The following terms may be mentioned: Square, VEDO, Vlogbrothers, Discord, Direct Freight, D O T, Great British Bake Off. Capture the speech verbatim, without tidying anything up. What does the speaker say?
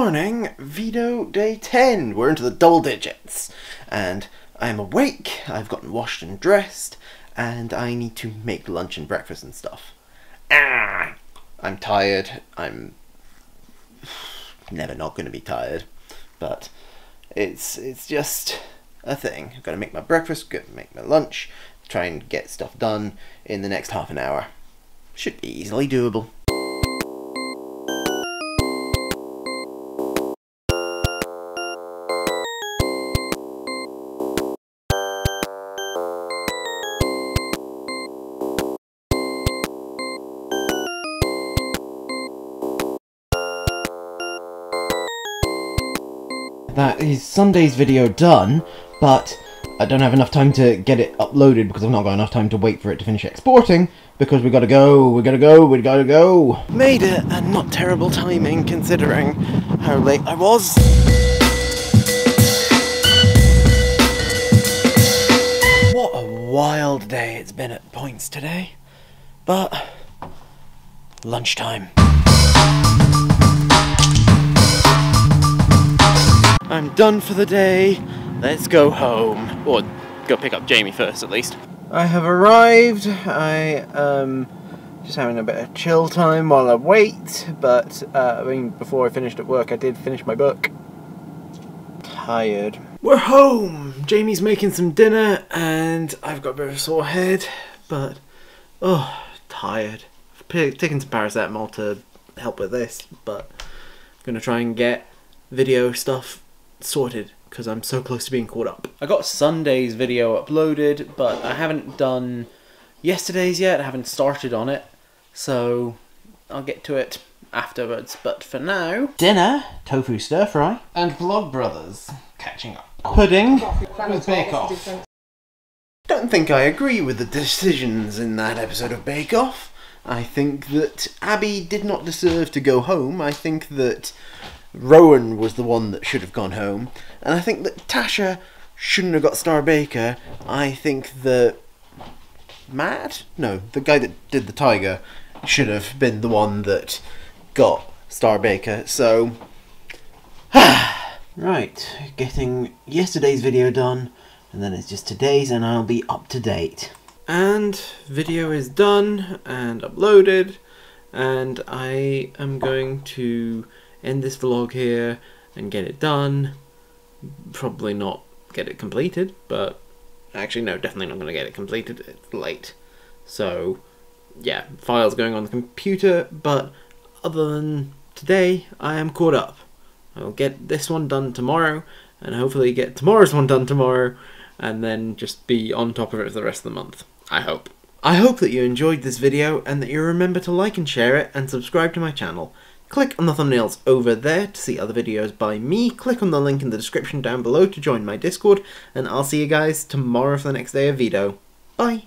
morning, VEDO day ten. We're into the double digits. And I'm awake, I've gotten washed and dressed, and I need to make lunch and breakfast and stuff. Ah, I'm tired, I'm never not going to be tired, but it's it's just a thing. I've got to make my breakfast, got to make my lunch, try and get stuff done in the next half an hour. Should be easily doable. That is Sunday's video done, but I don't have enough time to get it uploaded because I've not got enough time to wait for it to finish exporting, because we gotta go, we gotta go, we gotta go. Made it, and not terrible timing considering how late I was. What a wild day it's been at points today, but lunchtime. I'm done for the day, let's go home. Or go pick up Jamie first, at least. I have arrived, I am um, just having a bit of chill time while I wait, but, uh, I mean, before I finished at work, I did finish my book. Tired. We're home! Jamie's making some dinner, and I've got a bit of a sore head, but, oh, tired. I've taken some paracetamol to help with this, but I'm gonna try and get video stuff sorted because I'm so close to being caught up. I got Sunday's video uploaded, but I haven't done yesterday's yet. I haven't started on it, so I'll get to it afterwards, but for now... Dinner, tofu stir-fry, and Vlogbrothers catching up. Pudding with Bake Off. Don't think I agree with the decisions in that episode of Bake Off. I think that Abby did not deserve to go home. I think that Rowan was the one that should have gone home, and I think that Tasha shouldn't have got Star Baker. I think that Matt? No, the guy that did the tiger should have been the one that got Star Baker, so... Right, getting yesterday's video done, and then it's just today's and I'll be up to date. And video is done and uploaded, and I am going to end this vlog here and get it done. Probably not get it completed, but actually no, definitely not going to get it completed. It's late, so yeah, files going on the computer, but other than today I am caught up. I'll get this one done tomorrow and hopefully get tomorrow's one done tomorrow, and then just be on top of it for the rest of the month, I hope. I hope that you enjoyed this video and that you remember to like and share it and subscribe to my channel. Click on the thumbnails over there to see other videos by me, click on the link in the description down below to join my Discord, and I'll see you guys tomorrow for the next day of VEDO. Bye!